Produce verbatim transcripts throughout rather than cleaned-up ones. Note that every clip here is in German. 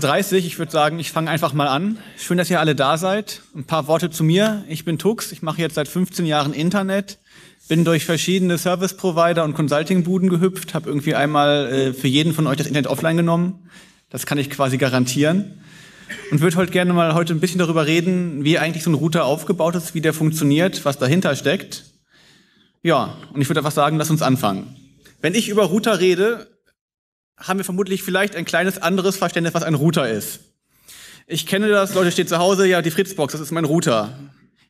dreißig, ich würde sagen, ich fange einfach mal an. Schön, dass ihr alle da seid. Ein paar Worte zu mir. Ich bin Tux, ich mache jetzt seit fünfzehn Jahren Internet, bin durch verschiedene Service-Provider und Consulting-Buden gehüpft, habe irgendwie einmal äh, für jeden von euch das Internet offline genommen. Das kann ich quasi garantieren. Und würde heute gerne mal heute ein bisschen darüber reden, wie eigentlich so ein Router aufgebaut ist, wie der funktioniert, was dahinter steckt. Ja, und ich würde einfach sagen, lass uns anfangen. Wenn ich über Router rede, haben wir vermutlich vielleicht ein kleines anderes Verständnis, was ein Router ist. Ich kenne das, Leute, steht zu Hause, ja, die Fritzbox, das ist mein Router.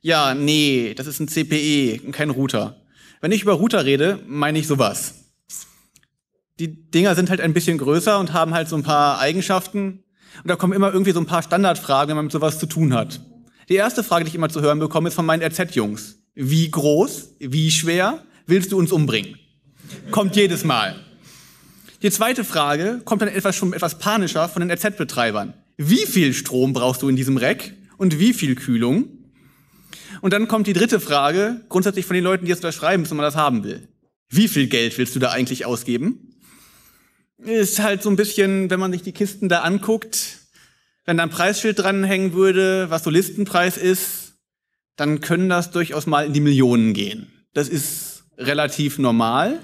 Ja, nee, das ist ein C P E, kein Router. Wenn ich über Router rede, meine ich sowas. Die Dinger sind halt ein bisschen größer und haben halt so ein paar Eigenschaften. Und da kommen immer irgendwie so ein paar Standardfragen, wenn man mit sowas zu tun hat. Die erste Frage, die ich immer zu hören bekomme, ist von meinen R Z-Jungs. Wie groß, wie schwer willst du uns umbringen? Kommt jedes Mal. Die zweite Frage kommt dann etwas schon etwas panischer von den R Z-Betreibern. Wie viel Strom brauchst du in diesem Rack und wie viel Kühlung? Und dann kommt die dritte Frage, grundsätzlich von den Leuten, die jetzt unterschreiben, dass man das haben will. Wie viel Geld willst du da eigentlich ausgeben? Ist halt so ein bisschen, wenn man sich die Kisten da anguckt, wenn da ein Preisschild dranhängen würde, was so Listenpreis ist, dann können das durchaus mal in die Millionen gehen. Das ist relativ normal.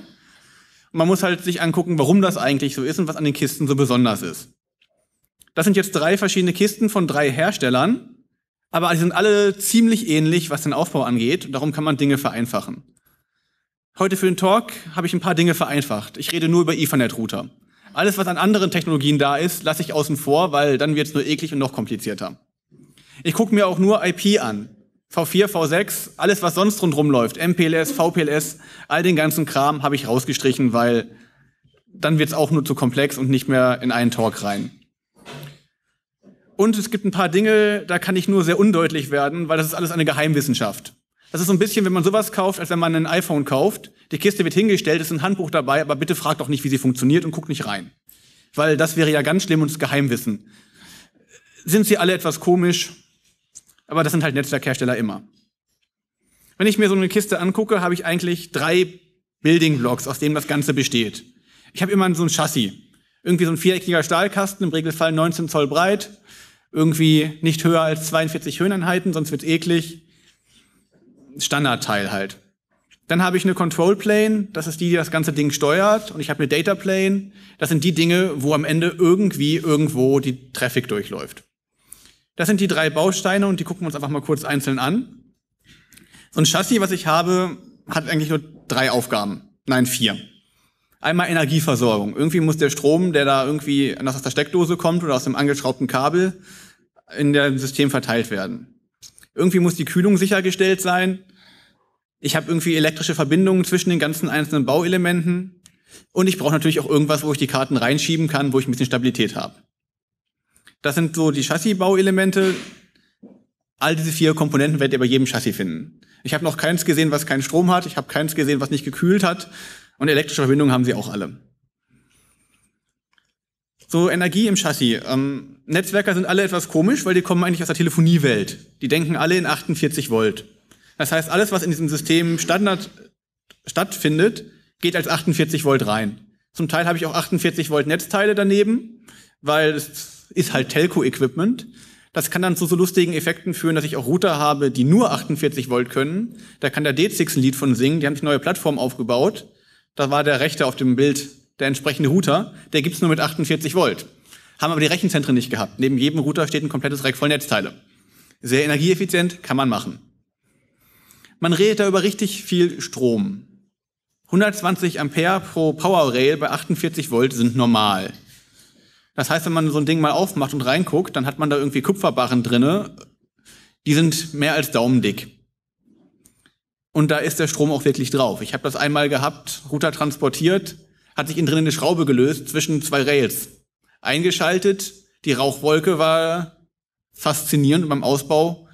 Man muss halt sich angucken, warum das eigentlich so ist und was an den Kisten so besonders ist. Das sind jetzt drei verschiedene Kisten von drei Herstellern, aber die sind alle ziemlich ähnlich, was den Aufbau angeht. Und darum kann man Dinge vereinfachen. Heute für den Talk habe ich ein paar Dinge vereinfacht. Ich rede nur über Ethernet-Router. Alles, was an anderen Technologien da ist, lasse ich außen vor, weil dann wird es nur eklig und noch komplizierter. Ich gucke mir auch nur I P an. V vier, V sechs, alles, was sonst rundherum läuft, M P L S, V P L S, all den ganzen Kram habe ich rausgestrichen, weil dann wird es auch nur zu komplex und nicht mehr in einen Talk rein. Und es gibt ein paar Dinge, da kann ich nur sehr undeutlich werden, weil das ist alles eine Geheimwissenschaft. Das ist so ein bisschen, wenn man sowas kauft, als wenn man ein iPhone kauft. Die Kiste wird hingestellt, ist ein Handbuch dabei, aber bitte fragt doch nicht, wie sie funktioniert und guckt nicht rein. Weil das wäre ja ganz schlimm und das Geheimwissen. Sind sie alle etwas komisch? Aber das sind halt Netzwerkhersteller immer. Wenn ich mir so eine Kiste angucke, habe ich eigentlich drei Building Blocks, aus denen das Ganze besteht. Ich habe immer so ein Chassis. Irgendwie so ein viereckiger Stahlkasten, im Regelfall neunzehn Zoll breit. Irgendwie nicht höher als zweiundvierzig Höheneinheiten, sonst wird's eklig. Standardteil halt. Dann habe ich eine Control Plane, das ist die, die das ganze Ding steuert. Und ich habe eine Data Plane, das sind die Dinge, wo am Ende irgendwie irgendwo die Traffic durchläuft. Das sind die drei Bausteine und die gucken wir uns einfach mal kurz einzeln an. So ein Chassis, was ich habe, hat eigentlich nur drei Aufgaben. Nein, vier. Einmal Energieversorgung. Irgendwie muss der Strom, der da irgendwie aus der Steckdose kommt oder aus dem angeschraubten Kabel, in dem System verteilt werden. Irgendwie muss die Kühlung sichergestellt sein. Ich habe irgendwie elektrische Verbindungen zwischen den ganzen einzelnen Bauelementen. Und ich brauche natürlich auch irgendwas, wo ich die Karten reinschieben kann, wo ich ein bisschen Stabilität habe. Das sind so die Chassis-Bauelemente. All diese vier Komponenten werdet ihr bei jedem Chassis finden. Ich habe noch keins gesehen, was keinen Strom hat. Ich habe keins gesehen, was nicht gekühlt hat. Und elektrische Verbindungen haben sie auch alle. So, Energie im Chassis. Ähm, Netzwerker sind alle etwas komisch, weil die kommen eigentlich aus der Telefoniewelt. Die denken alle in achtundvierzig Volt. Das heißt, alles, was in diesem System Standard stattfindet, geht als achtundvierzig Volt rein. Zum Teil habe ich auch achtundvierzig Volt Netzteile daneben, weil es ist halt Telco-Equipment. Das kann dann zu so lustigen Effekten führen, dass ich auch Router habe, die nur achtundvierzig Volt können. Da kann der D sechs ein Lied von singen, die haben sich neue Plattformen aufgebaut. Da war der rechte auf dem Bild der entsprechende Router, der gibt's nur mit achtundvierzig Volt. Haben aber die Rechenzentren nicht gehabt. Neben jedem Router steht ein komplettes Rack voll Netzteile. Sehr energieeffizient, kann man machen. Man redet da über richtig viel Strom. hundertzwanzig Ampere pro Power Rail bei achtundvierzig Volt sind normal. Das heißt, wenn man so ein Ding mal aufmacht und reinguckt, dann hat man da irgendwie Kupferbarren drinne. Die sind mehr als daumendick. Und da ist der Strom auch wirklich drauf. Ich habe das einmal gehabt, Router transportiert, hat sich innen drin eine Schraube gelöst zwischen zwei Rails. Eingeschaltet, die Rauchwolke war faszinierend und beim Ausbau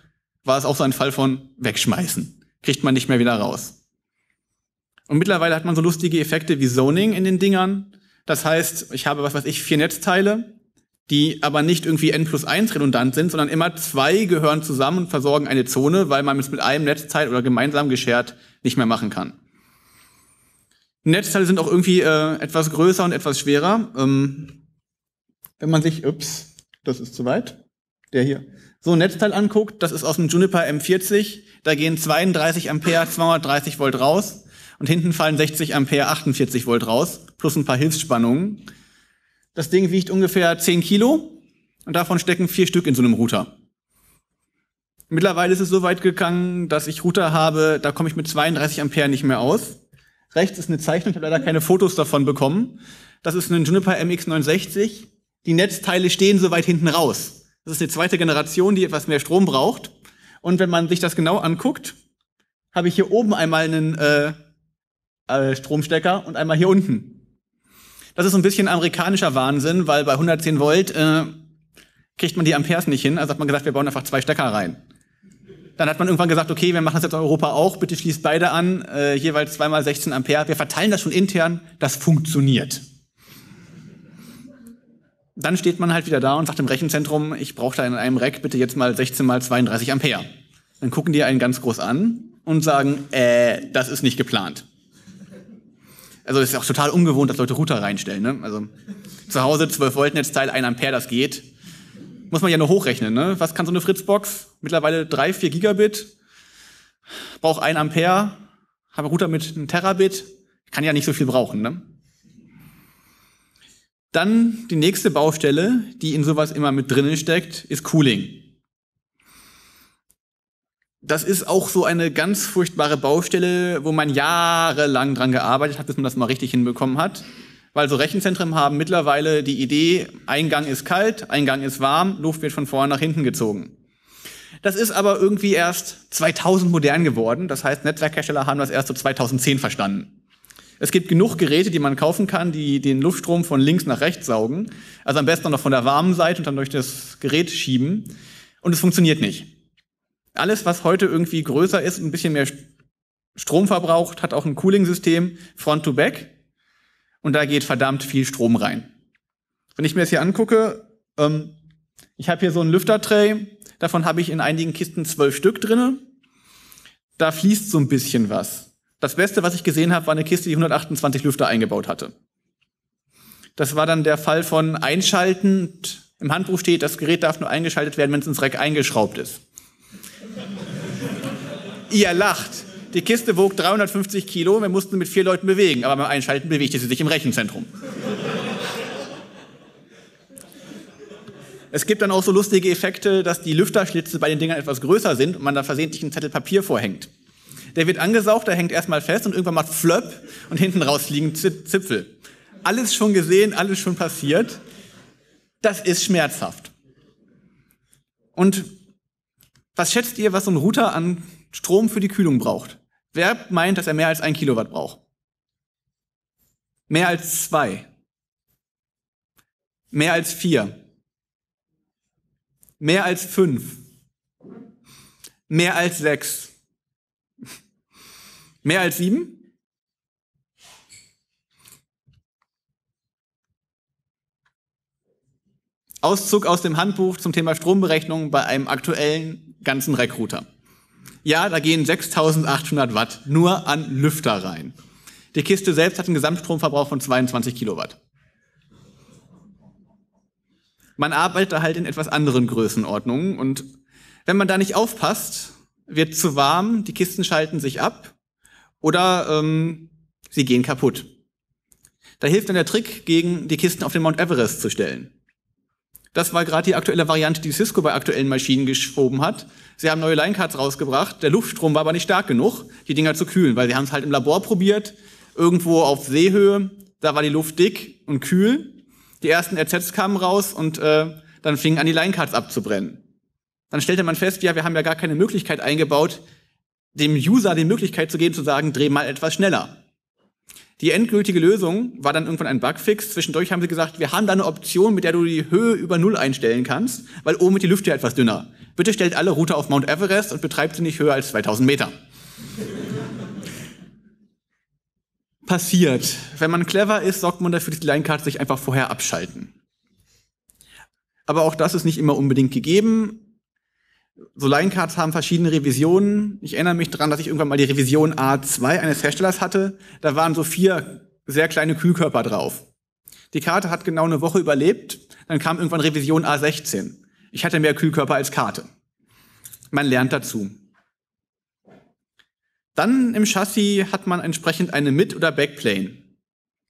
war es auch so ein Fall von wegschmeißen. Kriegt man nicht mehr wieder raus. Und mittlerweile hat man so lustige Effekte wie Zoning in den Dingern. Das heißt, ich habe, was weiß ich, vier Netzteile, die aber nicht irgendwie N plus eins redundant sind, sondern immer zwei gehören zusammen und versorgen eine Zone, weil man es mit einem Netzteil oder gemeinsam geschert nicht mehr machen kann. Netzteile sind auch irgendwie äh, etwas größer und etwas schwerer. Ähm, wenn man sich, ups, das ist zu weit. Der hier. So ein Netzteil anguckt, das ist aus dem Juniper M vierzig, da gehen zweiunddreißig Ampere, zweihundertdreißig Volt raus und hinten fallen sechzig Ampere, achtundvierzig Volt raus, plus ein paar Hilfsspannungen. Das Ding wiegt ungefähr zehn Kilo und davon stecken vier Stück in so einem Router. Mittlerweile ist es so weit gegangen, dass ich Router habe, da komme ich mit zweiunddreißig Ampere nicht mehr aus. Rechts ist eine Zeichnung, ich habe leider keine Fotos davon bekommen. Das ist ein Juniper M X neunundsechzig. Die Netzteile stehen so weit hinten raus. Das ist eine zweite Generation, die etwas mehr Strom braucht. Und wenn man sich das genau anguckt, habe ich hier oben einmal einen äh, Stromstecker und einmal hier unten. Das ist ein bisschen amerikanischer Wahnsinn, weil bei hundertzehn Volt äh, kriegt man die Amperes nicht hin. Also hat man gesagt, wir bauen einfach zwei Stecker rein. Dann hat man irgendwann gesagt, okay, wir machen das jetzt in Europa auch, bitte schließt beide an, äh, jeweils zweimal sechzehn Ampere. Wir verteilen das schon intern, das funktioniert. Dann steht man halt wieder da und sagt im Rechenzentrum, ich brauche da in einem Rack bitte jetzt mal sechzehn mal zweiunddreißig Ampere. Dann gucken die einen ganz groß an und sagen, äh, das ist nicht geplant. Also das ist auch total ungewohnt, dass Leute Router reinstellen, ne? Also zu Hause zwölf Volt Netzteil, ein Ampere, das geht. Muss man ja nur hochrechnen, ne? Was kann so eine Fritzbox? Mittlerweile drei, vier Gigabit. Brauche ein Ampere. Habe Router mit einem Terabit. Kann ja nicht so viel brauchen, ne? Dann die nächste Baustelle, die in sowas immer mit drinnen steckt, ist Cooling. Das ist auch so eine ganz furchtbare Baustelle, wo man jahrelang dran gearbeitet hat, bis man das mal richtig hinbekommen hat. Weil so Rechenzentren haben mittlerweile die Idee, Eingang ist kalt, Eingang ist warm, Luft wird von vorne nach hinten gezogen. Das ist aber irgendwie erst zweitausend modern geworden, das heißt, Netzwerkhersteller haben das erst so zweitausendzehn verstanden. Es gibt genug Geräte, die man kaufen kann, die den Luftstrom von links nach rechts saugen. Also am besten noch von der warmen Seite und dann durch das Gerät schieben. Und es funktioniert nicht. Alles, was heute irgendwie größer ist und ein bisschen mehr Strom verbraucht, hat auch ein Cooling-System front to back. Und da geht verdammt viel Strom rein. Wenn ich mir das hier angucke, ähm, ich habe hier so einen Lüftertray. Davon habe ich in einigen Kisten zwölf Stück drin. Da fließt so ein bisschen was. Das Beste, was ich gesehen habe, war eine Kiste, die hundertachtundzwanzig Lüfter eingebaut hatte. Das war dann der Fall von Einschalten. Im Handbuch steht, das Gerät darf nur eingeschaltet werden, wenn es ins Rack eingeschraubt ist. Ihr lacht. Die Kiste wog dreihundertfünfzig Kilo, wir mussten sie mit vier Leuten bewegen, aber beim Einschalten bewegte sie sich im Rechenzentrum. Es gibt dann auch so lustige Effekte, dass die Lüfterschlitze bei den Dingern etwas größer sind und man da versehentlich einen Zettel Papier vorhängt. Der wird angesaugt, der hängt erstmal fest und irgendwann macht Flöpp und hinten raus liegen Zipfel. Alles schon gesehen, alles schon passiert. Das ist schmerzhaft. Und was schätzt ihr, was so ein Router an Strom für die Kühlung braucht? Wer meint, dass er mehr als ein Kilowatt braucht? Mehr als zwei. Mehr als vier. Mehr als fünf. Mehr als sechs. Mehr als sieben? Auszug aus dem Handbuch zum Thema Stromberechnung bei einem aktuellen ganzen Rack-Router. Ja, da gehen sechstausendachthundert Watt nur an Lüfter rein. Die Kiste selbst hat einen Gesamtstromverbrauch von zweiundzwanzig Kilowatt. Man arbeitet da halt in etwas anderen Größenordnungen und wenn man da nicht aufpasst, wird zu warm, die Kisten schalten sich ab. Oder ähm, sie gehen kaputt. Da hilft dann der Trick, gegen die Kisten auf den Mount Everest zu stellen. Das war gerade die aktuelle Variante, die Cisco bei aktuellen Maschinen geschoben hat. Sie haben neue Linecards rausgebracht, der Luftstrom war aber nicht stark genug, die Dinger zu kühlen, weil sie haben es halt im Labor probiert, irgendwo auf Seehöhe, da war die Luft dick und kühl. Die ersten R Zs kamen raus und äh, dann fingen an, die Linecards abzubrennen. Dann stellte man fest, ja, wir haben ja gar keine Möglichkeit eingebaut, dem User die Möglichkeit zu geben, zu sagen, dreh mal etwas schneller. Die endgültige Lösung war dann irgendwann ein Bugfix. Zwischendurch haben sie gesagt, wir haben da eine Option, mit der du die Höhe über Null einstellen kannst, weil oben wird die Lüfte ja etwas dünner. Bitte stellt alle Router auf Mount Everest und betreibt sie nicht höher als zweitausend Meter. Passiert. Wenn man clever ist, sorgt man dafür, dass die Linecards sich einfach vorher abschalten. Aber auch das ist nicht immer unbedingt gegeben. So Linecards haben verschiedene Revisionen. Ich erinnere mich daran, dass ich irgendwann mal die Revision A zwei eines Herstellers hatte. Da waren so vier sehr kleine Kühlkörper drauf. Die Karte hat genau eine Woche überlebt. Dann kam irgendwann Revision A sechzehn. Ich hatte mehr Kühlkörper als Karte. Man lernt dazu. Dann im Chassis hat man entsprechend eine Mid- oder Backplane.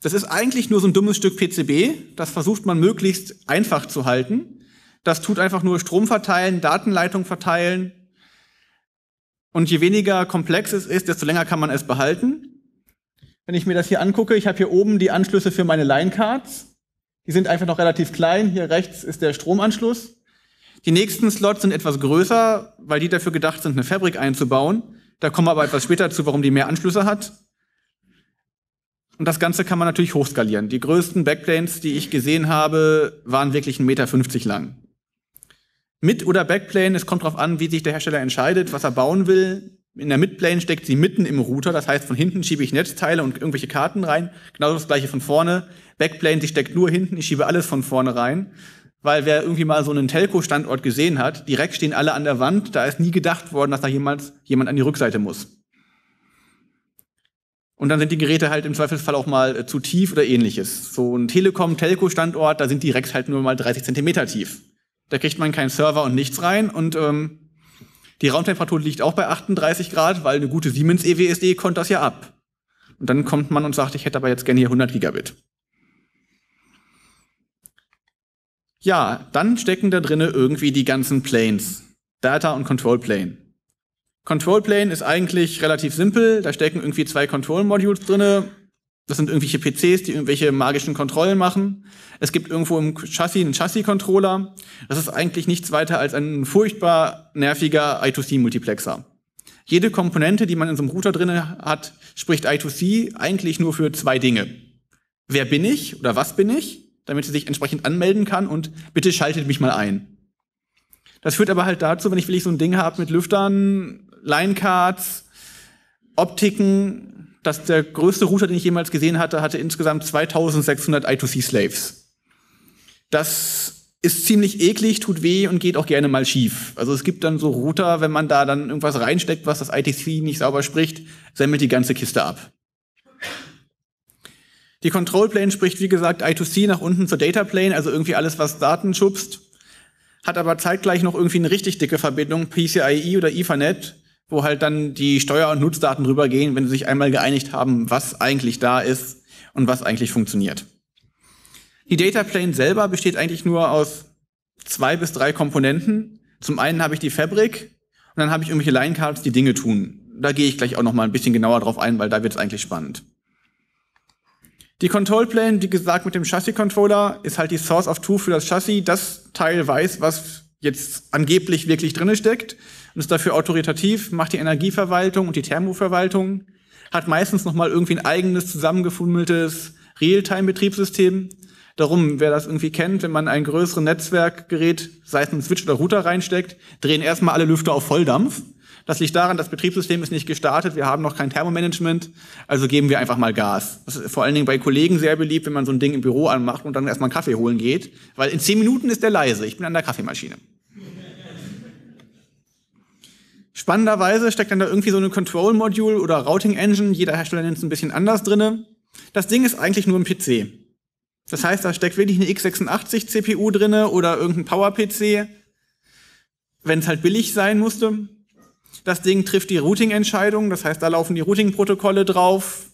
Das ist eigentlich nur so ein dummes Stück P C B. Das versucht man möglichst einfach zu halten. Das tut einfach nur Strom verteilen, Datenleitung verteilen. Und je weniger komplex es ist, desto länger kann man es behalten. Wenn ich mir das hier angucke, ich habe hier oben die Anschlüsse für meine Line-Cards. Die sind einfach noch relativ klein. Hier rechts ist der Stromanschluss. Die nächsten Slots sind etwas größer, weil die dafür gedacht sind, eine Fabrik einzubauen. Da kommen wir aber etwas später zu, warum die mehr Anschlüsse hat. Und das Ganze kann man natürlich hochskalieren. Die größten Backplanes, die ich gesehen habe, waren wirklich einen Meter fünfzig lang. Mid- oder Backplane, es kommt darauf an, wie sich der Hersteller entscheidet, was er bauen will. In der Midplane steckt sie mitten im Router, das heißt, von hinten schiebe ich Netzteile und irgendwelche Karten rein. Genauso das gleiche von vorne. Backplane, sie steckt nur hinten, ich schiebe alles von vorne rein. Weil wer irgendwie mal so einen Telco-Standort gesehen hat, direkt stehen alle an der Wand, da ist nie gedacht worden, dass da jemals jemand an die Rückseite muss. Und dann sind die Geräte halt im Zweifelsfall auch mal zu tief oder ähnliches. So ein Telekom-Telco-Standort, da sind die Racks halt nur mal dreißig Zentimeter tief. Da kriegt man keinen Server und nichts rein. Und ähm, die Raumtemperatur liegt auch bei achtunddreißig Grad, weil eine gute Siemens-E W S D konnte das ja ab. Und dann kommt man und sagt, ich hätte aber jetzt gerne hier hundert Gigabit. Ja, dann stecken da drin irgendwie die ganzen Planes. Data und Control Plane. Control Plane ist eigentlich relativ simpel. Da stecken irgendwie zwei Control Modules drin. Das sind irgendwelche P Cs, die irgendwelche magischen Kontrollen machen. Es gibt irgendwo im Chassis einen Chassis-Controller. Das ist eigentlich nichts weiter als ein furchtbar nerviger I zwei C Multiplexer. Jede Komponente, die man in so einem Router drin hat, spricht I zwei C eigentlich nur für zwei Dinge. Wer bin ich oder was bin ich? Damit sie sich entsprechend anmelden kann und bitte schaltet mich mal ein. Das führt aber halt dazu, wenn ich wirklich so ein Ding habe mit Lüftern, Linecards, Optiken, dass der größte Router, den ich jemals gesehen hatte, hatte insgesamt zweitausendsechshundert I zwei C Slaves. Das ist ziemlich eklig, tut weh und geht auch gerne mal schief. Also es gibt dann so Router, wenn man da dann irgendwas reinsteckt, was das I T C nicht sauber spricht, semmelt die ganze Kiste ab. Die Control Plane spricht, wie gesagt, I zwei C nach unten zur Data Plane, also irgendwie alles, was Daten schubst, hat aber zeitgleich noch irgendwie eine richtig dicke Verbindung, P C I E oder Ethernet, wo halt dann die Steuer- und Nutzdaten rübergehen, wenn sie sich einmal geeinigt haben, was eigentlich da ist und was eigentlich funktioniert. Die Data Plane selber besteht eigentlich nur aus zwei bis drei Komponenten. Zum einen habe ich die Fabric und dann habe ich irgendwelche Line Cards, die Dinge tun. Da gehe ich gleich auch noch mal ein bisschen genauer drauf ein, weil da wird es eigentlich spannend. Die Control Plane, wie gesagt, mit dem Chassis-Controller ist halt die Source of Truth für das Chassis. Das Teil weiß, was jetzt angeblich wirklich drin steckt und ist dafür autoritativ, macht die Energieverwaltung und die Thermoverwaltung, hat meistens nochmal irgendwie ein eigenes, zusammengefummeltes Realtime-Betriebssystem. Darum, wer das irgendwie kennt, wenn man ein größeres Netzwerkgerät, sei es ein Switch oder Router reinsteckt, drehen erstmal alle Lüfter auf Volldampf. Das liegt daran, das Betriebssystem ist nicht gestartet, wir haben noch kein Thermomanagement, also geben wir einfach mal Gas. Das ist vor allen Dingen bei Kollegen sehr beliebt, wenn man so ein Ding im Büro anmacht und dann erstmal einen Kaffee holen geht, weil in zehn Minuten ist der leise, ich bin an der Kaffeemaschine. Spannenderweise steckt dann da irgendwie so eine Control-Module oder Routing-Engine, jeder Hersteller nennt es ein bisschen anders drinne. Das Ding ist eigentlich nur ein P C. Das heißt, da steckt wirklich eine x sechsundachtzig C P U drinne oder irgendein Power-P C, wenn es halt billig sein musste. Das Ding trifft die Routing-Entscheidung, das heißt, da laufen die Routing-Protokolle drauf.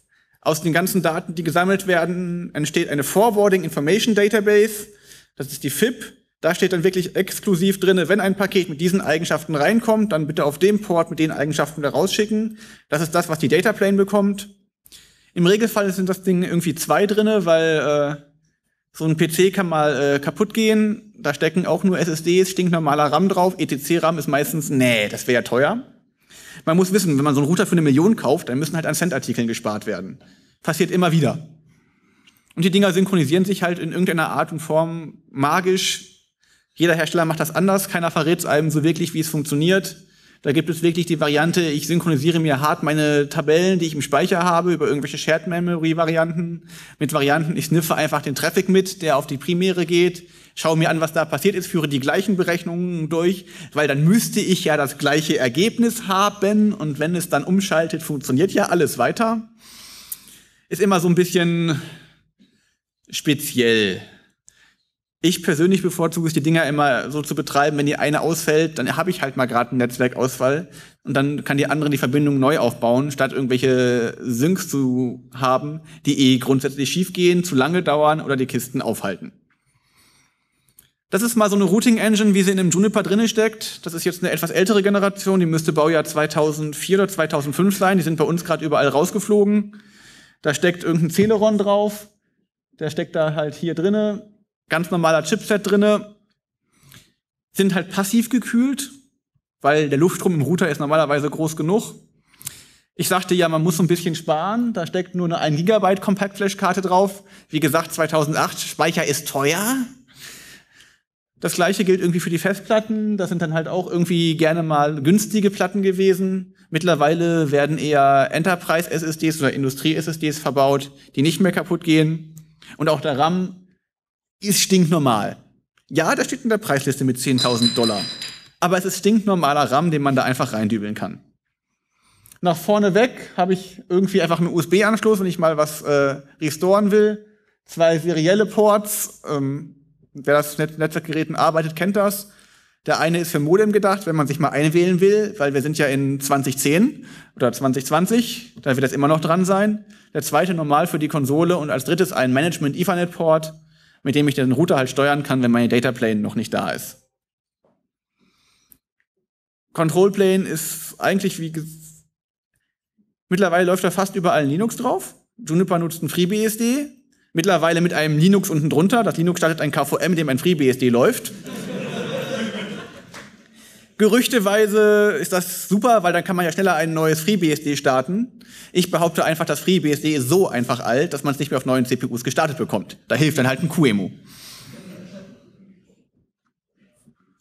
Aus den ganzen Daten, die gesammelt werden, entsteht eine Forwarding Information Database. Das ist die F I B. Da steht dann wirklich exklusiv drin, wenn ein Paket mit diesen Eigenschaften reinkommt, dann bitte auf dem Port mit den Eigenschaften wieder rausschicken. Das ist das, was die Data Plane bekommt. Im Regelfall sind das Ding irgendwie zwei drin, weil äh, so ein P C kann mal äh, kaputt gehen. Da stecken auch nur S S Ds, stinknormaler RAM drauf. E T C RAM ist meistens, nee, das wäre ja teuer. Man muss wissen, wenn man so einen Router für eine Million kauft, dann müssen halt an Centartikeln gespart werden. Passiert immer wieder. Und die Dinger synchronisieren sich halt in irgendeiner Art und Form magisch. Jeder Hersteller macht das anders, keiner verrät es einem so wirklich, wie es funktioniert. Da gibt es wirklich die Variante, ich synchronisiere mir hart meine Tabellen, die ich im Speicher habe, über irgendwelche Shared-Memory-Varianten. Mit Varianten, ich sniffe einfach den Traffic mit, der auf die Primäre geht, schaue mir an, was da passiert ist, führe die gleichen Berechnungen durch, weil dann müsste ich ja das gleiche Ergebnis haben und wenn es dann umschaltet, funktioniert ja alles weiter. Ist immer so ein bisschen speziell. Ich persönlich bevorzuge es, die Dinger immer so zu betreiben, wenn die eine ausfällt, dann habe ich halt mal gerade einen Netzwerkausfall und dann kann die andere die Verbindung neu aufbauen, statt irgendwelche Syncs zu haben, die eh grundsätzlich schiefgehen, zu lange dauern oder die Kisten aufhalten. Das ist mal so eine Routing-Engine, wie sie in dem Juniper drinne steckt. Das ist jetzt eine etwas ältere Generation, die müsste Baujahr zweitausendvier oder zweitausendfünf sein, die sind bei uns gerade überall rausgeflogen. Da steckt irgendein Celeron drauf, der steckt da halt hier drinne. Ganz normaler Chipset drinne, sind halt passiv gekühlt, weil der Luftstrom im Router ist normalerweise groß genug. Ich sagte ja, man muss so ein bisschen sparen, da steckt nur eine ein Gigabyte Compact-Flash-Karte drauf. Wie gesagt, zweitausendacht, Speicher ist teuer. Das gleiche gilt irgendwie für die Festplatten, das sind dann halt auch irgendwie gerne mal günstige Platten gewesen. Mittlerweile werden eher Enterprise-S S Ds oder Industrie-S S Ds verbaut, die nicht mehr kaputt gehen. Und auch der RAM ist stinknormal. Ja, das steht in der Preisliste mit zehntausend Dollar. Aber es ist stinknormaler RAM, den man da einfach reindübeln kann. Nach vorne weg habe ich irgendwie einfach einen U S B-Anschluss, wenn ich mal was äh, restoren will. Zwei serielle Ports. Ähm, wer das mit Netzwerkgeräten arbeitet, kennt das. Der eine ist für Modem gedacht, wenn man sich mal einwählen will, weil wir sind ja in zweitausendzehn oder zweitausendzwanzig, da wird das immer noch dran sein. Der zweite normal für die Konsole und als drittes ein Management-Ethernet-Port, mit dem ich den Router halt steuern kann, wenn meine Data Plane noch nicht da ist. Control Plane ist eigentlich wie... Mittlerweile läuft da fast überall Linux drauf. Juniper nutzt ein FreeBSD. Mittlerweile mit einem Linux unten drunter. Das Linux startet ein K V M, mit dem ein FreeBSD läuft. Gerüchteweise ist das super, weil dann kann man ja schneller ein neues FreeBSD starten. Ich behaupte einfach, das FreeBSD ist so einfach alt, dass man es nicht mehr auf neuen C P Us gestartet bekommt. Da hilft dann halt ein Q E M U.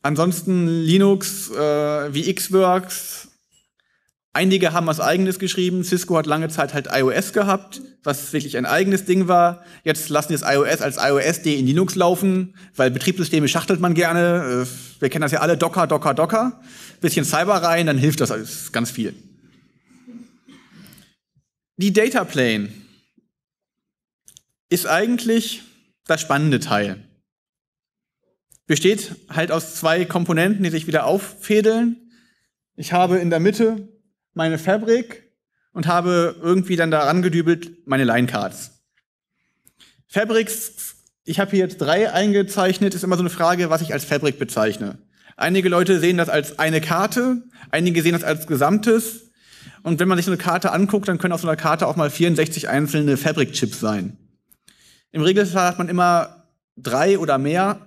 Ansonsten Linux, äh, wie Xworks. Einige haben was Eigenes geschrieben. Cisco hat lange Zeit halt I O S gehabt, was wirklich ein eigenes Ding war. Jetzt lassen die das I O S als I O S D in Linux laufen, weil Betriebssysteme schachtelt man gerne. Wir kennen das ja alle, Docker, Docker, Docker. Bisschen Cyber rein, dann hilft das alles ganz viel. Die Data Plane ist eigentlich das spannende Teil. Besteht halt aus zwei Komponenten, die sich wieder auffädeln. Ich habe in der Mitte meine Fabric und habe irgendwie dann daran gedübelt meine Linecards. Fabrics, ich habe hier jetzt drei eingezeichnet, ist immer so eine Frage, was ich als Fabric bezeichne. Einige Leute sehen das als eine Karte, einige sehen das als Gesamtes. Und wenn man sich so eine Karte anguckt, dann können auf so einer Karte auch mal vierundsechzig einzelne Fabric-Chips sein. Im Regelfall hat man immer drei oder mehr,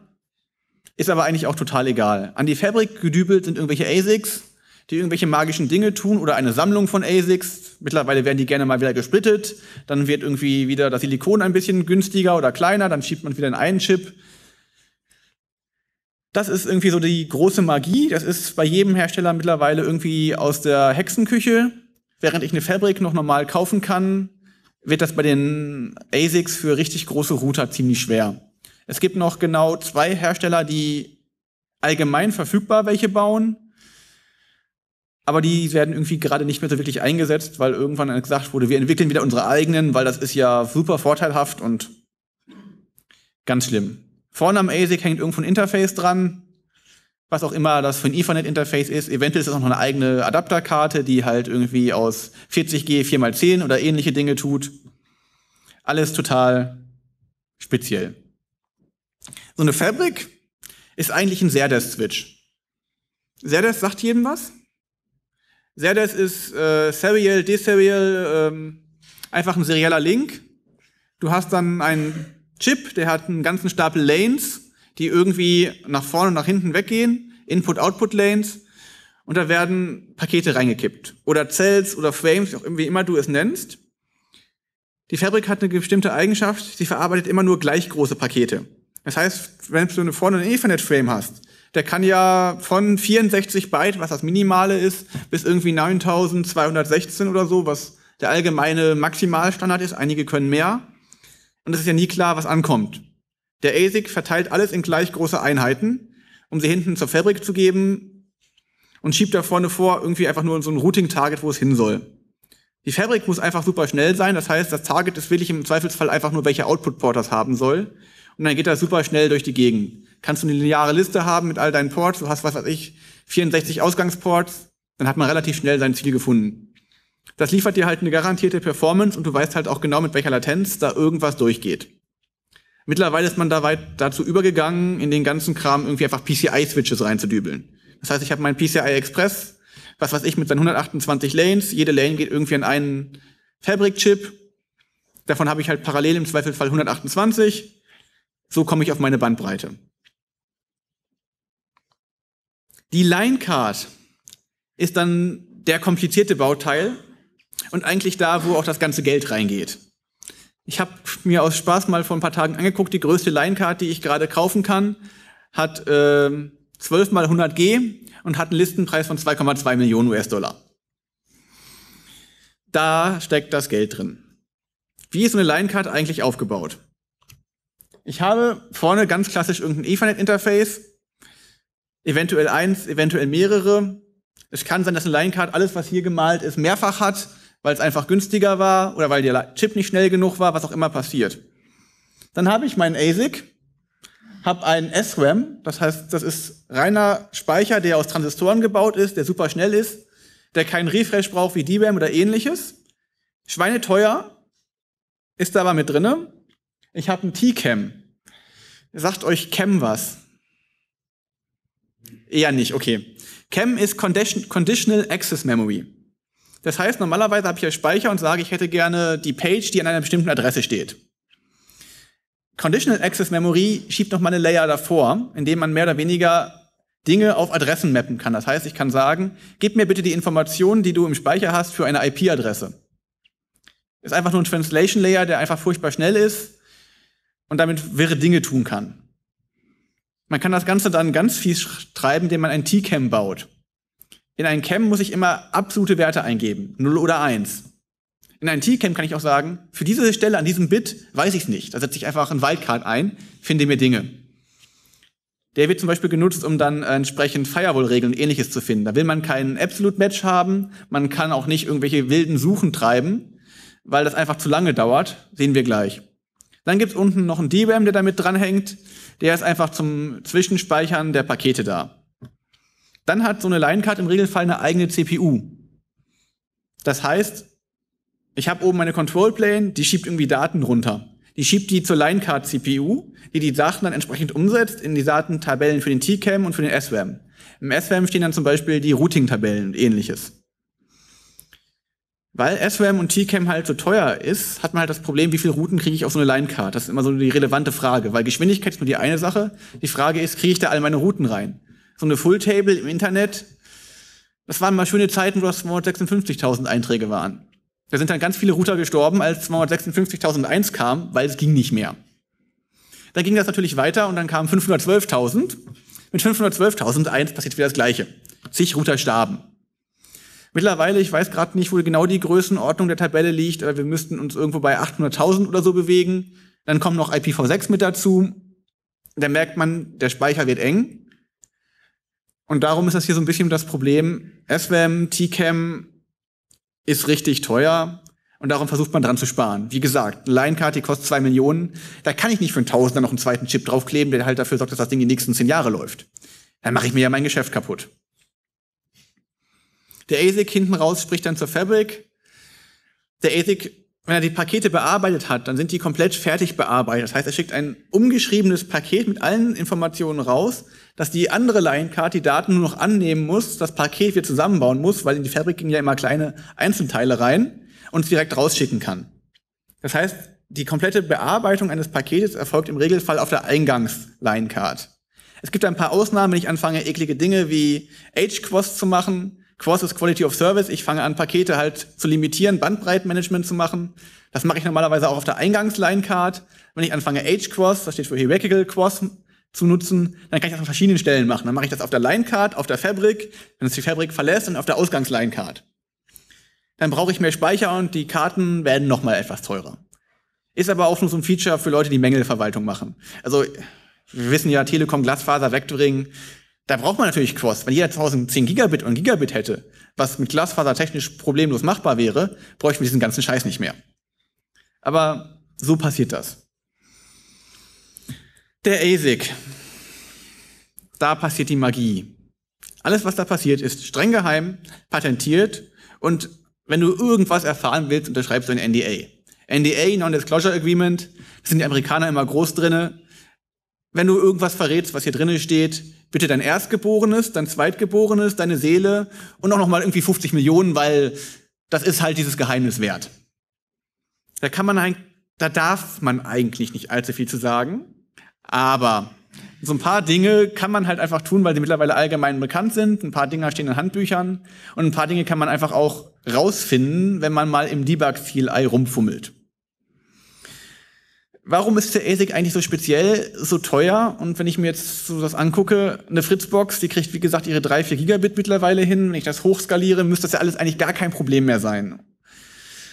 ist aber eigentlich auch total egal. An die Fabric gedübelt sind irgendwelche A S I Cs, die irgendwelche magischen Dinge tun oder eine Sammlung von A S I Cs. Mittlerweile werden die gerne mal wieder gesplittet. Dann wird irgendwie wieder das Silikon ein bisschen günstiger oder kleiner. Dann schiebt man wieder in einen Chip. Das ist irgendwie so die große Magie. Das ist bei jedem Hersteller mittlerweile irgendwie aus der Hexenküche. Während ich eine Fabric noch normal kaufen kann, wird das bei den A S I Cs für richtig große Router ziemlich schwer. Es gibt noch genau zwei Hersteller, die allgemein verfügbar welche bauen. Aber die werden irgendwie gerade nicht mehr so wirklich eingesetzt, weil irgendwann gesagt wurde, wir entwickeln wieder unsere eigenen, weil das ist ja super vorteilhaft und ganz schlimm. Vorne am A S I C hängt irgendwo ein Interface dran, was auch immer das für ein Ethernet-Interface ist. Eventuell ist das auch noch eine eigene Adapterkarte, die halt irgendwie aus vierzig G vier mal zehn oder ähnliche Dinge tut. Alles total speziell. So eine Fabric ist eigentlich ein Serdes-Switch. Serdes sagt jedem was? Serdes ist äh, Serial, Deserial, ähm, einfach ein serieller Link. Du hast dann einen Chip, der hat einen ganzen Stapel Lanes, die irgendwie nach vorne und nach hinten weggehen, Input-Output-Lanes, und da werden Pakete reingekippt. Oder Cells oder Frames, auch wie immer du es nennst. Die Fabric hat eine bestimmte Eigenschaft, sie verarbeitet immer nur gleich große Pakete. Das heißt, wenn du vorne einen Ethernet-Frame hast, der kann ja von vierundsechzig Byte, was das Minimale ist, bis irgendwie neuntausendzweihundertsechzehn oder so, was der allgemeine Maximalstandard ist. Einige können mehr. Und es ist ja nie klar, was ankommt. Der A S I C verteilt alles in gleich große Einheiten, um sie hinten zur Fabric zu geben und schiebt da vorne vor irgendwie einfach nur so ein Routing-Target, wo es hin soll. Die Fabric muss einfach super schnell sein. Das heißt, das Target ist wirklich im Zweifelsfall einfach nur, welche Output-Port das haben soll. und dann geht das super schnell durch die Gegend. Kannst du eine lineare Liste haben mit all deinen Ports, du hast, was weiß ich, vierundsechzig Ausgangsports, dann hat man relativ schnell sein Ziel gefunden. Das liefert dir halt eine garantierte Performance und du weißt halt auch genau, mit welcher Latenz da irgendwas durchgeht. Mittlerweile ist man da weit dazu übergegangen, in den ganzen Kram irgendwie einfach P C I-Switches reinzudübeln. Das heißt, ich habe meinen P C I-Express, was weiß ich, mit seinen hundertachtundzwanzig Lanes, jede Lane geht irgendwie an einen Fabric-Chip, davon habe ich halt parallel im Zweifelsfall hundertachtundzwanzig, so komme ich auf meine Bandbreite. Die Linecard ist dann der komplizierte Bauteil und eigentlich da, wo auch das ganze Geld reingeht. Ich habe mir aus Spaß mal vor ein paar Tagen angeguckt, die größte Linecard, die ich gerade kaufen kann, hat äh, zwölf mal hundert G und hat einen Listenpreis von zwei Komma zwei Millionen U S-Dollar. Da steckt das Geld drin. Wie ist so eine Linecard eigentlich aufgebaut? Ich habe vorne ganz klassisch irgendein Ethernet-Interface, eventuell eins, eventuell mehrere. Es kann sein, dass eine Linecard alles, was hier gemalt ist, mehrfach hat, weil es einfach günstiger war oder weil der Chip nicht schnell genug war, was auch immer passiert. Dann habe ich meinen A S I C, habe einen S RAM, das heißt, das ist reiner Speicher, der aus Transistoren gebaut ist, der super schnell ist, der keinen Refresh braucht wie D RAM oder ähnliches. Schweineteuer, ist da aber mit drinne. Ich habe einen T C A M. Sagt euch C A M was? Eher nicht, okay. C A M ist Conditional Access Memory. Das heißt, normalerweise habe ich ja Speicher und sage, ich hätte gerne die Page, die an einer bestimmten Adresse steht. Conditional Access Memory schiebt nochmal eine Layer davor, indem man mehr oder weniger Dinge auf Adressen mappen kann. Das heißt, ich kann sagen, gib mir bitte die Informationen, die du im Speicher hast, für eine I P-Adresse. Ist einfach nur ein Translation Layer, der einfach furchtbar schnell ist und damit wirre Dinge tun kann. Man kann das Ganze dann ganz fies treiben, indem man ein T C A M baut. In einen C A M muss ich immer absolute Werte eingeben, null oder eins. In einen T C A M kann ich auch sagen, für diese Stelle an diesem Bit weiß ich es nicht. Da setze ich einfach ein Wildcard ein, finde mir Dinge. Der wird zum Beispiel genutzt, um dann entsprechend Firewall-Regeln und ähnliches zu finden. Da will man keinen Absolute-Match haben, man kann auch nicht irgendwelche wilden Suchen treiben, weil das einfach zu lange dauert, sehen wir gleich. Dann gibt es unten noch einen D RAM, der damit dranhängt. Der ist einfach zum Zwischenspeichern der Pakete da. Dann hat so eine Linecard im Regelfall eine eigene C P U. Das heißt, ich habe oben meine Control Plane, die schiebt irgendwie Daten runter. Die schiebt die zur Linecard C P U, die die Sachen dann entsprechend umsetzt in die Datentabellen für den T C A M und für den S RAM. Im S RAM stehen dann zum Beispiel die Routing-Tabellen und ähnliches. Weil S RAM und T C A M halt so teuer ist, hat man halt das Problem, wie viele Routen kriege ich auf so eine Linecard? Das ist immer so die relevante Frage, weil Geschwindigkeit ist nur die eine Sache. Die Frage ist, kriege ich da all meine Routen rein? So eine Fulltable im Internet, das waren mal schöne Zeiten, wo das zweihundertsechsundfünfzigtausend Einträge waren. Da sind dann ganz viele Router gestorben, als zweihundertsechsundfünfzigtausendeins kam, weil es ging nicht mehr. Dann ging das natürlich weiter und dann kamen fünfhundertzwölftausend. Mit fünfhundertzwölftausend eins passiert wieder das Gleiche. Zig Router starben. Mittlerweile, ich weiß gerade nicht, wo genau die Größenordnung der Tabelle liegt, aber wir müssten uns irgendwo bei achthunderttausend oder so bewegen. Dann kommen noch I P v sechs mit dazu. Da merkt man, der Speicher wird eng. Und darum ist das hier so ein bisschen das Problem. S RAM, T C A M ist richtig teuer und darum versucht man dran zu sparen. Wie gesagt, eine Linecard, die kostet zwei Millionen. Da kann ich nicht für einen Tausender noch einen zweiten Chip draufkleben, der halt dafür sorgt, dass das Ding die nächsten zehn Jahre läuft. Dann mache ich mir ja mein Geschäft kaputt. Der A S I C hinten raus spricht dann zur Fabric. Der A S I C, wenn er die Pakete bearbeitet hat, dann sind die komplett fertig bearbeitet. Das heißt, er schickt ein umgeschriebenes Paket mit allen Informationen raus, dass die andere Linecard die Daten nur noch annehmen muss, das Paket wieder zusammenbauen muss, weil in die Fabric gingen ja immer kleine Einzelteile rein und es direkt rausschicken kann. Das heißt, die komplette Bearbeitung eines Paketes erfolgt im Regelfall auf der Eingangs-Linecard. Es gibt ein paar Ausnahmen, wenn ich anfange, eklige Dinge wie H Q o S zu machen. Q o S ist Quality of Service, ich fange an, Pakete halt zu limitieren, Bandbreitenmanagement zu machen. Das mache ich normalerweise auch auf der Eingangslinecard. Wenn ich anfange, H Q o S, das steht für Hierarchical Q o S, zu nutzen, dann kann ich das an verschiedenen Stellen machen. Dann mache ich das auf der Linecard, auf der Fabric, wenn es die Fabric verlässt, und auf der Ausgangslinecard. Dann brauche ich mehr Speicher und die Karten werden nochmal etwas teurer. Ist aber auch nur so ein Feature für Leute, die Mängelverwaltung machen. Also, wir wissen ja, Telekom, Glasfaser wegdringen. Da braucht man natürlich Q o S. Wenn jeder zu Hause zehn Gigabit und Gigabit hätte, was mit Glasfaser technisch problemlos machbar wäre, bräuchten wir diesen ganzen Scheiß nicht mehr. Aber so passiert das. Der A S I C. Da passiert die Magie. Alles, was da passiert, ist streng geheim, patentiert und wenn du irgendwas erfahren willst, unterschreibst du ein N D A. N D A, Non-Disclosure Agreement, da sind die Amerikaner immer groß drinne. Wenn du irgendwas verrätst, was hier drinne steht, bitte dein Erstgeborenes, dein Zweitgeborenes, deine Seele und auch nochmal irgendwie fünfzig Millionen, weil das ist halt dieses Geheimnis wert. Da kann man, da darf man eigentlich nicht allzu viel zu sagen, aber so ein paar Dinge kann man halt einfach tun, weil sie mittlerweile allgemein bekannt sind. Ein paar Dinger stehen in Handbüchern und ein paar Dinge kann man einfach auch rausfinden, wenn man mal im Debug-C L I rumfummelt. Warum ist der A S I C eigentlich so speziell, so teuer? Und wenn ich mir jetzt so das angucke, eine Fritzbox, die kriegt wie gesagt ihre drei, vier Gigabit mittlerweile hin. Wenn ich das hochskaliere, müsste das ja alles eigentlich gar kein Problem mehr sein.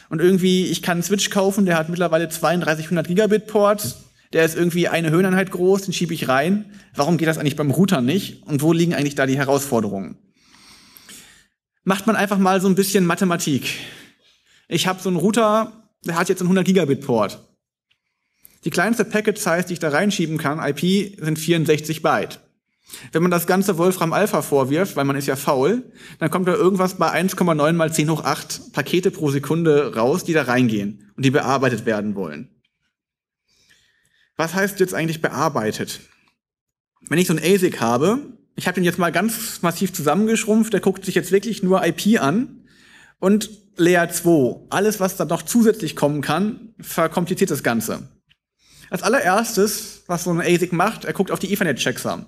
Und irgendwie, ich kann einen Switch kaufen, der hat mittlerweile zweiunddreißig hundert Gigabit Ports. Der ist irgendwie eine Höheneinheit groß, den schiebe ich rein. Warum geht das eigentlich beim Router nicht? Und wo liegen eigentlich da die Herausforderungen? Macht man einfach mal so ein bisschen Mathematik. Ich habe so einen Router, der hat jetzt einen hundert Gigabit Port. Die kleinste Packet-Size, die ich da reinschieben kann, I P, sind vierundsechzig Byte. Wenn man das ganze Wolfram Alpha vorwirft, weil man ist ja faul, dann kommt da irgendwas bei eins Komma neun mal zehn hoch acht Pakete pro Sekunde raus, die da reingehen und die bearbeitet werden wollen. Was heißt jetzt eigentlich bearbeitet? Wenn ich so einen A S I C habe, ich habe den jetzt mal ganz massiv zusammengeschrumpft, der guckt sich jetzt wirklich nur I P an und Layer zwei. Alles, was da noch zusätzlich kommen kann, verkompliziert das Ganze. Als allererstes, was so ein A S I C macht, er guckt auf die Ethernet-Checksum.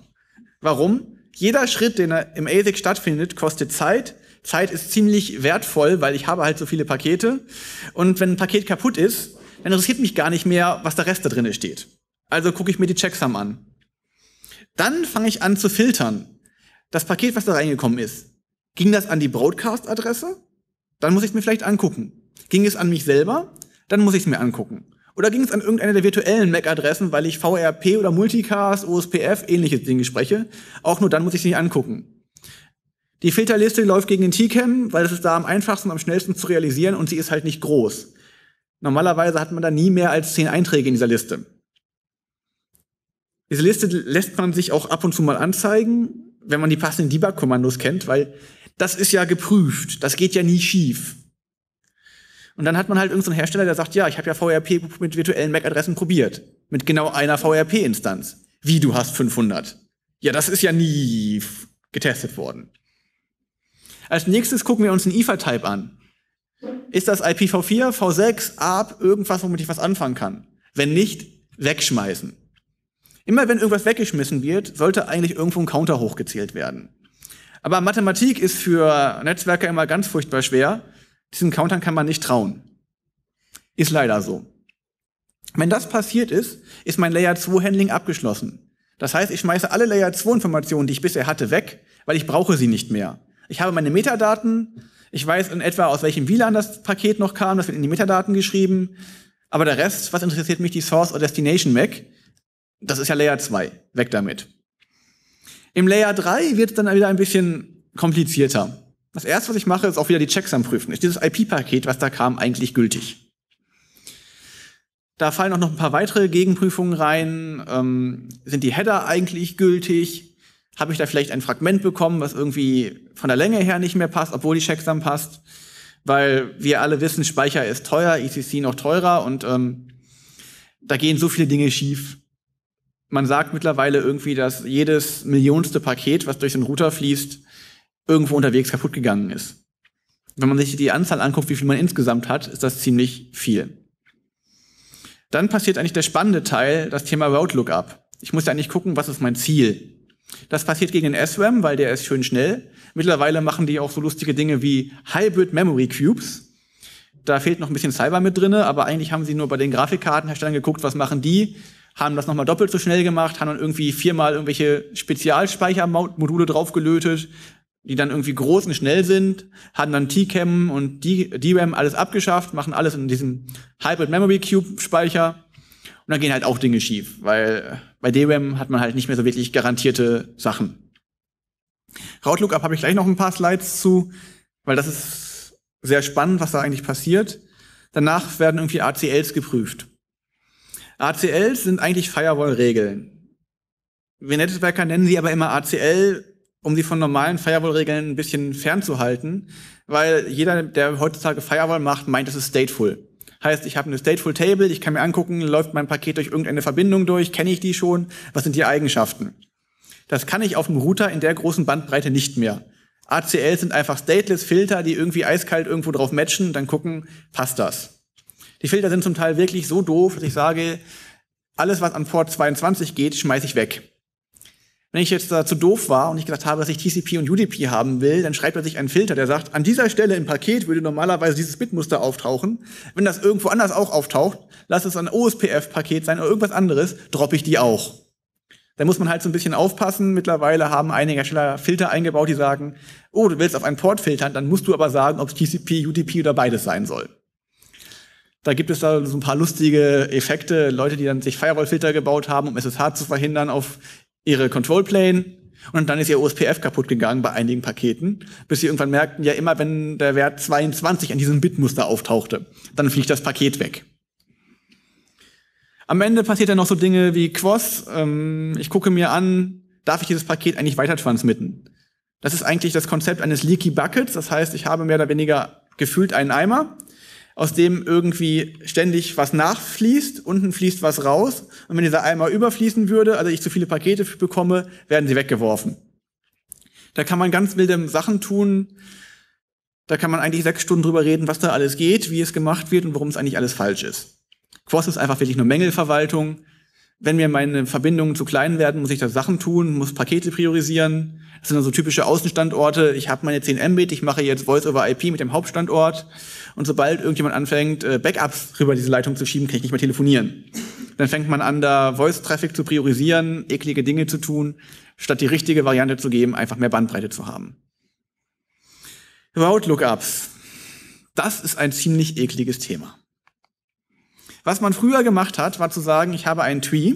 Warum? Jeder Schritt, den er im A S I C stattfindet, kostet Zeit. Zeit ist ziemlich wertvoll, weil ich habe halt so viele Pakete. Und wenn ein Paket kaputt ist, dann interessiert mich gar nicht mehr, was der Rest da drin steht. Also gucke ich mir die Checksum an. Dann fange ich an zu filtern. Das Paket, was da reingekommen ist, ging das an die Broadcast-Adresse? Dann muss ich es mir vielleicht angucken. Ging es an mich selber? Dann muss ich es mir angucken. Oder ging es an irgendeine der virtuellen M A C-Adressen, weil ich V R P oder Multicast, O S P F, ähnliches Dinge spreche? Auch nur dann muss ich es nicht angucken. Die Filterliste läuft gegen den T C A M, weil das ist da am einfachsten, am schnellsten zu realisieren und sie ist halt nicht groß. Normalerweise hat man da nie mehr als zehn Einträge in dieser Liste. Diese Liste lässt man sich auch ab und zu mal anzeigen, wenn man die passenden Debug-Kommandos kennt, weil das ist ja geprüft, das geht ja nie schief. Und dann hat man halt irgendeinen Hersteller, der sagt, ja, ich habe ja V R P mit virtuellen M A C-Adressen probiert, mit genau einer V R P-Instanz. Wie, du hast fünfhundert? Ja, das ist ja nie getestet worden. Als nächstes gucken wir uns den I F A-Type an. Ist das I P v vier, v sechs, A R P, irgendwas, womit ich was anfangen kann? Wenn nicht, wegschmeißen. Immer wenn irgendwas weggeschmissen wird, sollte eigentlich irgendwo ein Counter hochgezählt werden. Aber Mathematik ist für Netzwerker immer ganz furchtbar schwer. Diesen Countern kann man nicht trauen. Ist leider so. Wenn das passiert ist, ist mein Layer zwei Handling abgeschlossen. Das heißt, ich schmeiße alle Layer zwei Informationen, die ich bisher hatte, weg, weil ich brauche sie nicht mehr. Ich habe meine Metadaten, ich weiß in etwa, aus welchem W LAN das Paket noch kam, das wird in die Metadaten geschrieben, aber der Rest, was interessiert mich, die Source oder Destination M A C, das ist ja Layer zwei, weg damit. Im Layer drei wird es dann wieder ein bisschen komplizierter. Das erste, was ich mache, ist auch wieder die Checksum prüfen. Ist dieses I P-Paket, was da kam, eigentlich gültig? Da fallen auch noch ein paar weitere Gegenprüfungen rein. Ähm, sind die Header eigentlich gültig? Habe ich da vielleicht ein Fragment bekommen, was irgendwie von der Länge her nicht mehr passt, obwohl die Checksum passt? Weil wir alle wissen, Speicher ist teuer, I C C noch teurer und ähm, da gehen so viele Dinge schief. Man sagt mittlerweile irgendwie, dass jedes millionste Paket, was durch den Router fließt, irgendwo unterwegs kaputt gegangen ist. Wenn man sich die Anzahl anguckt, wie viel man insgesamt hat, ist das ziemlich viel. Dann passiert eigentlich der spannende Teil, das Thema Route Lookup. Ich muss ja eigentlich gucken, was ist mein Ziel. Das passiert gegen den S RAM, weil der ist schön schnell. Mittlerweile machen die auch so lustige Dinge wie Hybrid Memory Cubes. Da fehlt noch ein bisschen Cyber mit drinne, aber eigentlich haben sie nur bei den Grafikkartenherstellern geguckt, was machen die, haben das nochmal doppelt so schnell gemacht, haben dann irgendwie viermal irgendwelche Spezialspeichermodule draufgelötet, die dann irgendwie groß und schnell sind, haben dann T C A M und D RAM alles abgeschafft, machen alles in diesem Hybrid Memory Cube Speicher und dann gehen halt auch Dinge schief, weil bei D RAM hat man halt nicht mehr so wirklich garantierte Sachen. Route Lookup habe ich gleich noch ein paar Slides zu, weil das ist sehr spannend, was da eigentlich passiert. Danach werden irgendwie A C Ls geprüft. A C Ls sind eigentlich Firewall-Regeln. Wir Netzwerker nennen sie aber immer A C L, um sie von normalen Firewall-Regeln ein bisschen fernzuhalten, weil jeder, der heutzutage Firewall macht, meint, es ist stateful. Heißt, ich habe eine Stateful-Table, ich kann mir angucken, läuft mein Paket durch irgendeine Verbindung durch, kenne ich die schon, was sind die Eigenschaften? Das kann ich auf dem Router in der großen Bandbreite nicht mehr. A C Ls sind einfach Stateless-Filter, die irgendwie eiskalt irgendwo drauf matchen, dann gucken, passt das? Die Filter sind zum Teil wirklich so doof, dass ich sage, alles, was an Port zweiundzwanzig geht, schmeiß ich weg. Wenn ich jetzt da zu doof war und ich gesagt habe, dass ich T C P und U D P haben will, dann schreibt er sich einen Filter, der sagt, an dieser Stelle im Paket würde normalerweise dieses Bitmuster auftauchen. Wenn das irgendwo anders auch auftaucht, lass es ein O S P F-Paket sein oder irgendwas anderes, droppe ich die auch. Da muss man halt so ein bisschen aufpassen. Mittlerweile haben einige Hersteller Filter eingebaut, die sagen, oh, du willst auf einen Port filtern, dann musst du aber sagen, ob es T C P, U D P oder beides sein soll. Da gibt es da so ein paar lustige Effekte. Leute, die dann sich Firewall-Filter gebaut haben, um S S H zu verhindern auf ihre Control Plane, und dann ist ihr O S P F kaputt gegangen bei einigen Paketen, bis sie irgendwann merkten, ja immer wenn der Wert zweiundzwanzig an diesem Bitmuster auftauchte, dann fliegt das Paket weg. Am Ende passiert dann noch so Dinge wie QoS. Ähm, ich gucke mir an, darf ich dieses Paket eigentlich weiter transmitten? Das ist eigentlich das Konzept eines Leaky Buckets, das heißt, ich habe mehr oder weniger gefühlt einen Eimer, aus dem irgendwie ständig was nachfließt, unten fließt was raus, und wenn dieser Eimer überfließen würde, also ich zu viele Pakete bekomme, werden sie weggeworfen. Da kann man ganz wilde Sachen tun, da kann man eigentlich sechs Stunden drüber reden, was da alles geht, wie es gemacht wird und warum es eigentlich alles falsch ist. QoS ist einfach wirklich nur Mängelverwaltung. Wenn mir meine Verbindungen zu klein werden, muss ich da Sachen tun, muss Pakete priorisieren. Das sind dann so typische Außenstandorte. Ich habe meine zehn Mbit, ich mache jetzt Voice-over-I P mit dem Hauptstandort. Und sobald irgendjemand anfängt, Backups rüber diese Leitung zu schieben, kann ich nicht mehr telefonieren. Dann fängt man an, da Voice-Traffic zu priorisieren, eklige Dinge zu tun, statt die richtige Variante zu geben, einfach mehr Bandbreite zu haben. Route-Lookups. Das ist ein ziemlich ekliges Thema. Was man früher gemacht hat, war zu sagen, ich habe einen Tree,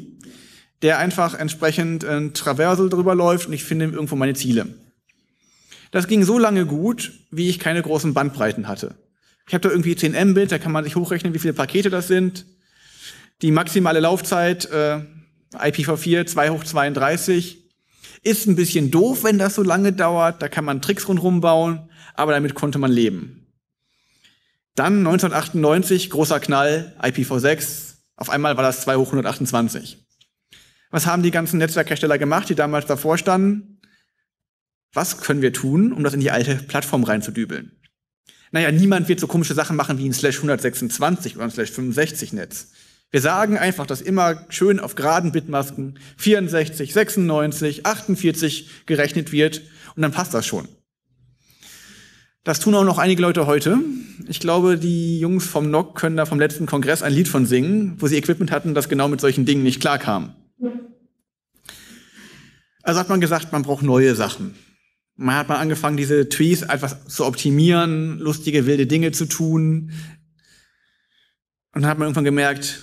der einfach entsprechend ein Traversal drüber läuft und ich finde irgendwo meine Ziele. Das ging so lange gut, wie ich keine großen Bandbreiten hatte. Ich habe da irgendwie zehn Mbit, da kann man sich hochrechnen, wie viele Pakete das sind. Die maximale Laufzeit, äh, I P v vier, zwei hoch zweiunddreißig, ist ein bisschen doof, wenn das so lange dauert. Da kann man Tricks rundherum bauen, aber damit konnte man leben. Dann neunzehnhundertachtundneunzig, großer Knall, I P v sechs, auf einmal war das zwei hoch hundertachtundzwanzig. Was haben die ganzen Netzwerkhersteller gemacht, die damals davor standen? Was können wir tun, um das in die alte Plattform reinzudübeln? Naja, niemand wird so komische Sachen machen wie ein Slash hundertsechsundzwanzig oder ein Slash fünfundsechzig Netz. Wir sagen einfach, dass immer schön auf geraden Bitmasken vierundsechzig, sechsundneunzig, achtundvierzig gerechnet wird und dann passt das schon. Das tun auch noch einige Leute heute. Ich glaube, die Jungs vom N O C können da vom letzten Kongress ein Lied von singen, wo sie Equipment hatten, das genau mit solchen Dingen nicht klarkam. Also hat man gesagt, man braucht neue Sachen. Man hat mal angefangen, diese Trees etwas zu optimieren, lustige, wilde Dinge zu tun. Und dann hat man irgendwann gemerkt,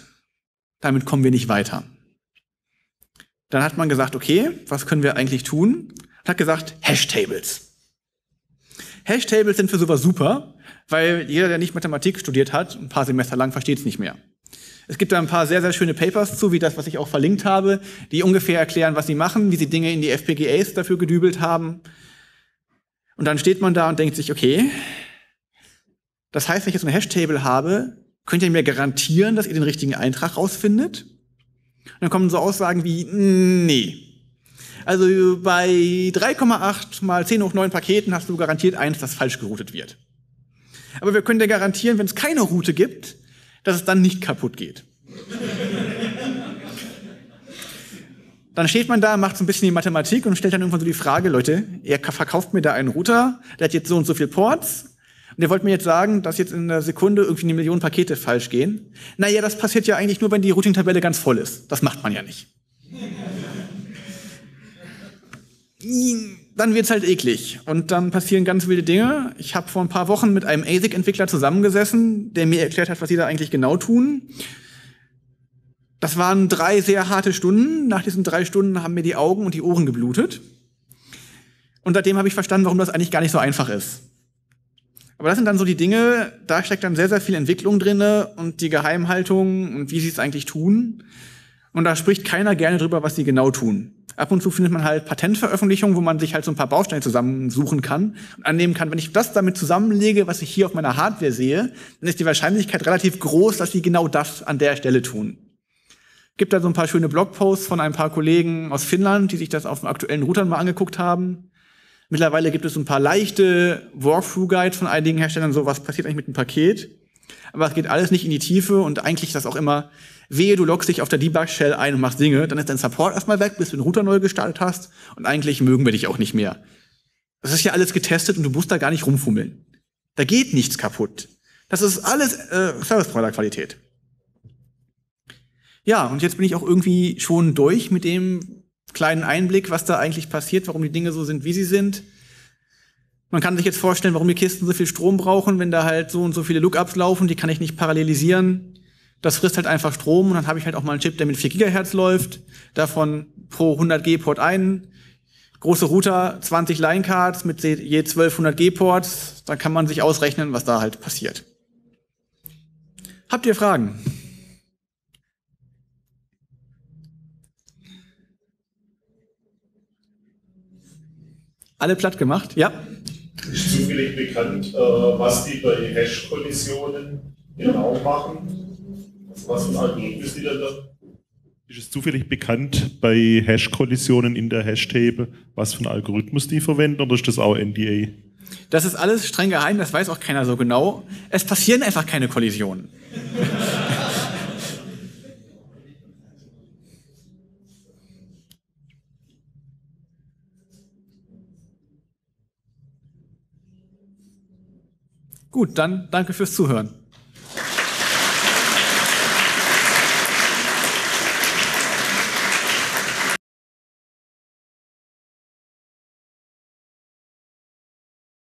damit kommen wir nicht weiter. Dann hat man gesagt, okay, was können wir eigentlich tun? Und hat gesagt, Hashtables. Hashtables sind für sowas super, weil jeder, der nicht Mathematik studiert hat, ein paar Semester lang versteht es nicht mehr. Es gibt da ein paar sehr, sehr schöne Papers zu, wie das, was ich auch verlinkt habe, die ungefähr erklären, was sie machen, wie sie Dinge in die F P G As dafür gedübelt haben. Und dann steht man da und denkt sich, okay, das heißt, wenn ich jetzt ein Hashtable habe, könnt ihr mir garantieren, dass ihr den richtigen Eintrag rausfindet? Und dann kommen so Aussagen wie, nee. Also bei drei Komma acht mal zehn hoch neun Paketen hast du garantiert eins, das falsch geroutet wird. Aber wir können dir garantieren, wenn es keine Route gibt, dass es dann nicht kaputt geht. Dann steht man da, macht so ein bisschen die Mathematik und stellt dann irgendwann so die Frage, Leute, ihr verkauft mir da einen Router, der hat jetzt so und so viele Ports und ihr wollt mir jetzt sagen, dass jetzt in einer Sekunde irgendwie eine Million Pakete falsch gehen. Naja, das passiert ja eigentlich nur, wenn die Routing-Tabelle ganz voll ist. Das macht man ja nicht. Dann wird's halt eklig und dann passieren ganz wilde Dinge. Ich habe vor ein paar Wochen mit einem A S I C-Entwickler zusammengesessen, der mir erklärt hat, was sie da eigentlich genau tun. Das waren drei sehr harte Stunden. Nach diesen drei Stunden haben mir die Augen und die Ohren geblutet. Und seitdem habe ich verstanden, warum das eigentlich gar nicht so einfach ist. Aber das sind dann so die Dinge, da steckt dann sehr, sehr viel Entwicklung drin und die Geheimhaltung und wie sie es eigentlich tun. Und da spricht keiner gerne drüber, was sie genau tun. Ab und zu findet man halt Patentveröffentlichungen, wo man sich halt so ein paar Bausteine zusammensuchen kann und annehmen kann, wenn ich das damit zusammenlege, was ich hier auf meiner Hardware sehe, dann ist die Wahrscheinlichkeit relativ groß, dass sie genau das an der Stelle tun. Es gibt da so ein paar schöne Blogposts von ein paar Kollegen aus Finnland, die sich das auf den aktuellen Routern mal angeguckt haben. Mittlerweile gibt es ein paar leichte Walkthrough-Guides von einigen Herstellern, so was passiert eigentlich mit dem Paket. Aber es geht alles nicht in die Tiefe und eigentlich ist das auch immer, wehe, du loggst dich auf der Debug-Shell ein und machst Dinge, dann ist dein Support erstmal weg, bis du den Router neu gestartet hast und eigentlich mögen wir dich auch nicht mehr. Das ist ja alles getestet und du musst da gar nicht rumfummeln. Da geht nichts kaputt. Das ist alles äh, Service-Provider-Qualität. Ja, und jetzt bin ich auch irgendwie schon durch mit dem kleinen Einblick, was da eigentlich passiert, warum die Dinge so sind, wie sie sind. Man kann sich jetzt vorstellen, warum die Kisten so viel Strom brauchen, wenn da halt so und so viele Lookups laufen, die kann ich nicht parallelisieren. Das frisst halt einfach Strom und dann habe ich halt auch mal einen Chip, der mit vier Gigahertz läuft, davon pro hundert G Port ein, große Router, zwanzig Line Cards mit je zwölfhundert G Ports, dann kann man sich ausrechnen, was da halt passiert. Habt ihr Fragen? Alle platt gemacht? Ja? Ist zufällig bekannt, äh, was die bei Hash-Kollisionen genau machen? Also was für Algorithmen die dann da? Ist es zufällig bekannt bei Hash-Kollisionen in der Hash-Table, was für einen Algorithmus die verwenden, oder ist das auch N D A? Das ist alles streng geheim, das weiß auch keiner so genau. Es passieren einfach keine Kollisionen. Gut, dann danke fürs Zuhören.